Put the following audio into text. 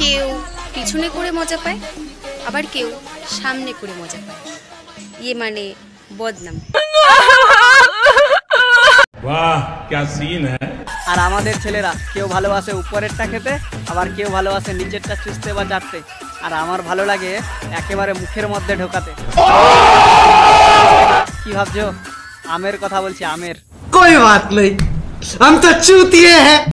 কেউ পিছনে করে মজা পায়, আবার কেউ সামনে করে মজা পায়। ইয়ে মানে বদনাম। বাহ क्या सीन है। আর আমাদের ছেলেরা কেউ ভালোবাসে উপরেরটা খেতে, আবার কেউ ভালোবাসে নিচেরটা চুষতে বা চাটতে, আর আমার ভালো লাগে একেবারে মুখের মধ্যে ঢোকাতে। কি ভাবছো? আমের কথা বলছি, আমের। कोई बात नहीं, हम तो चूतिए हैं।